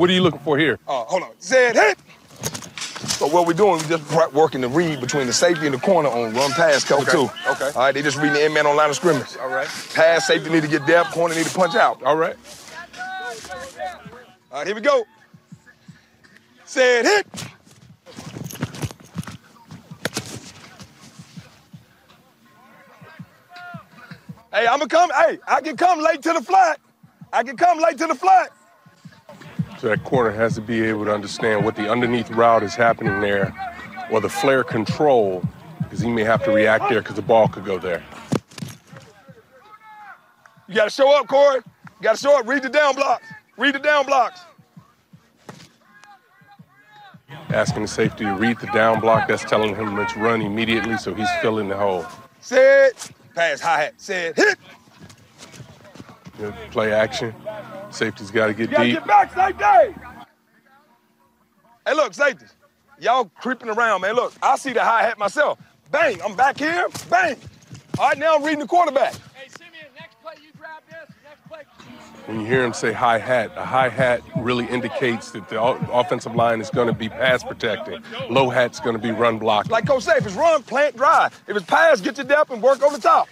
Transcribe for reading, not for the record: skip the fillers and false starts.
What are you looking for here? Hold on. Zed, hit. So what we're doing, we're just working the read between the safety and the corner on run pass cover two. Okay. All right, they just reading the end man on line of scrimmage. All right. Pass, safety need to get depth, corner need to punch out. All right. All right, here we go. Zed, hit. Hey, I'm gonna come. Hey, I can come late to the flat. I can come late to the flat. So that corner has to be able to understand what the underneath route is happening there, or the flare control, because he may have to react there because the ball could go there. You gotta show up, Corey. You gotta show up. Read the down blocks. Read the down blocks. Asking the safety to read the down block. That's telling him let's run immediately, so he's filling the hole. Sit. Pass, hi-hat, said, hit. Good play action. Safety's got to get deep. Get back, safety! Hey, look, safeties, y'all creeping around, man. Look, I see the hi-hat myself. Bang, I'm back here, bang. All right, now I'm reading the quarterback. Hey, Simeon, next play you grab this, next play. When you hear him say hi-hat, a hi-hat really indicates that the offensive line is going to be pass protecting. Low hat's going to be run blocking. Like Coach said, if it's run, plant, drive. If it's pass, get your depth and work over the top.